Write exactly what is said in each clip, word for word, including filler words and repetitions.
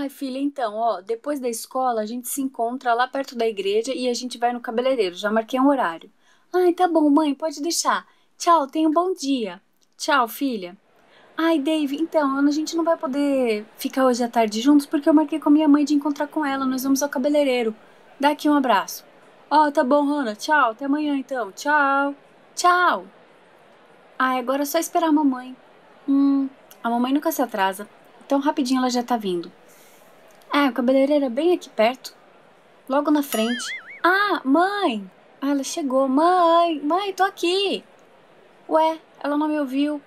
Ai, filha, então, ó, depois da escola a gente se encontra lá perto da igreja e a gente vai no cabeleireiro, já marquei um horário. Ai, tá bom, mãe, pode deixar. Tchau, tenha um bom dia. Tchau, filha. Ai, Dave, então, a gente não vai poder ficar hoje à tarde juntos porque eu marquei com a minha mãe de encontrar com ela, nós vamos ao cabeleireiro. Dá aqui um abraço. Ó, tá bom, Hannah, tchau, até amanhã então, tchau, tchau. Ai, agora é só esperar a mamãe. Hum, a mamãe nunca se atrasa, então rapidinho ela já tá vindo. Ah, o cabeleireiro é bem aqui perto, logo na frente. Ah, mãe! Ah, ela chegou. Mãe, mãe, tô aqui. Ué, ela não me ouviu.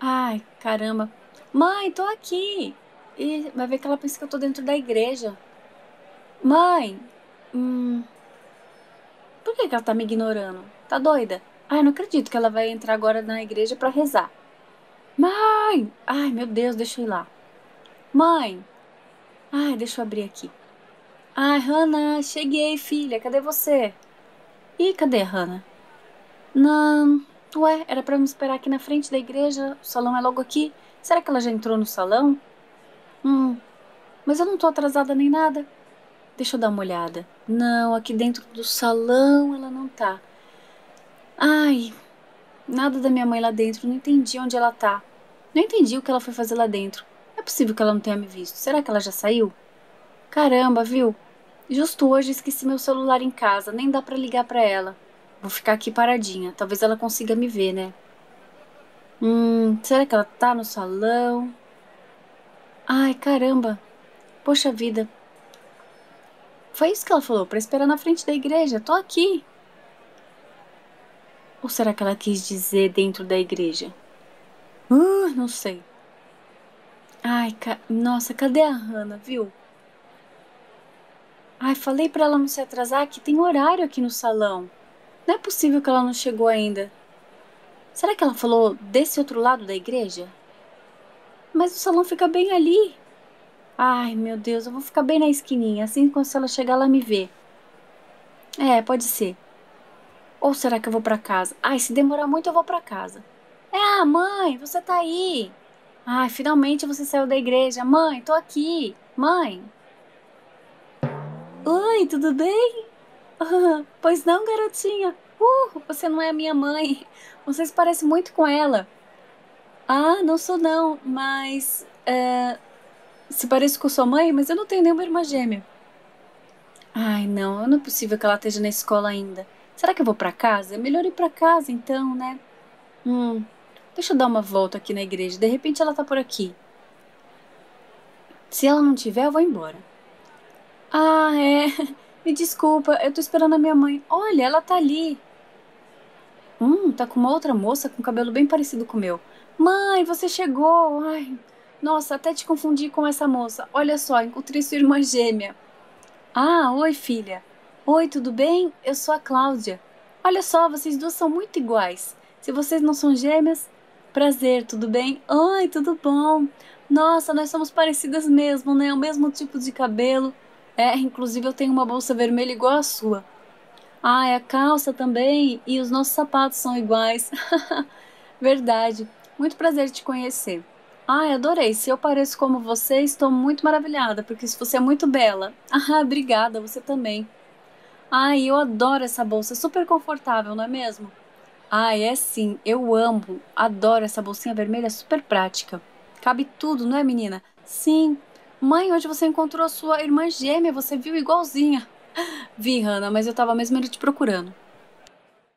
Ai, caramba. Mãe, tô aqui. E vai ver que ela pensa que eu tô dentro da igreja. Mãe, hum... por que que ela tá me ignorando? Tá doida? Ai, não acredito que ela vai entrar agora na igreja pra rezar. Mãe! Ai, meu Deus, deixa eu ir lá. Mãe! Ai, deixa eu abrir aqui. Ai, Hannah, cheguei, filha. Cadê você? Ih, cadê a Hannah? Não, ué, era pra me esperar aqui na frente da igreja. O salão é logo aqui. Será que ela já entrou no salão? Hum, mas eu não tô atrasada nem nada. Deixa eu dar uma olhada. Não, aqui dentro do salão ela não tá. Ai, nada da minha mãe lá dentro. Não entendi onde ela tá. Não entendi o que ela foi fazer lá dentro. É possível que ela não tenha me visto. Será que ela já saiu? Caramba, viu? Justo hoje esqueci meu celular em casa. Nem dá pra ligar pra ela. Vou ficar aqui paradinha. Talvez ela consiga me ver, né? Hum, será que ela tá no salão? Ai, caramba. Poxa vida. Foi isso que ela falou, pra esperar na frente da igreja. Tô aqui. Ou será que ela quis dizer dentro da igreja? Uh, não sei. Ai, ca... nossa, cadê a Hannah, viu? Ai, falei pra ela não se atrasar, que tem horário aqui no salão. Não é possível que ela não chegou ainda. Será que ela falou desse outro lado da igreja? Mas o salão fica bem ali. Ai, meu Deus, eu vou ficar bem na esquininha, assim quando ela chegar lá me ver. É, pode ser. Ou será que eu vou pra casa? Ai, se demorar muito eu vou pra casa. É, mãe, você tá aí. Ai, finalmente você saiu da igreja. Mãe, tô aqui. Mãe. Oi, tudo bem? Ah, pois não, garotinha? Uh, você não é a minha mãe. Você se parece muito com ela. Ah, não sou não, mas... É, se parece com sua mãe, mas eu não tenho nenhuma irmã gêmea. Ai, não, não é possível que ela esteja na escola ainda. Será que eu vou pra casa? É melhor ir pra casa então, né? Hum... Deixa eu dar uma volta aqui na igreja. De repente ela tá por aqui. Se ela não tiver, eu vou embora. Ah, é. Me desculpa, eu tô esperando a minha mãe. Olha, ela tá ali. Hum, tá com uma outra moça com cabelo bem parecido com o meu. Mãe, você chegou. Ai, nossa, até te confundi com essa moça. Olha só, encontrei sua irmã gêmea. Ah, oi, filha. Oi, tudo bem? Eu sou a Cláudia. Olha só, vocês duas são muito iguais. Se vocês não são gêmeas... Prazer, tudo bem? Oi, tudo bom? Nossa, nós somos parecidas mesmo, né? O mesmo tipo de cabelo. É, inclusive eu tenho uma bolsa vermelha igual a sua. Ah, é a calça também e os nossos sapatos são iguais. Verdade. Muito prazer te conhecer. Ai, adorei. Se eu pareço como você, estou muito maravilhada, porque você é muito bela. Ah, obrigada, você também. Ai, eu adoro essa bolsa, super confortável, não é mesmo? Ah, é sim, eu amo, adoro essa bolsinha vermelha, super prática. Cabe tudo, não é, menina? Sim. Mãe, hoje você encontrou a sua irmã gêmea, você viu igualzinha. Vi, Hannah, mas eu tava mesmo te procurando.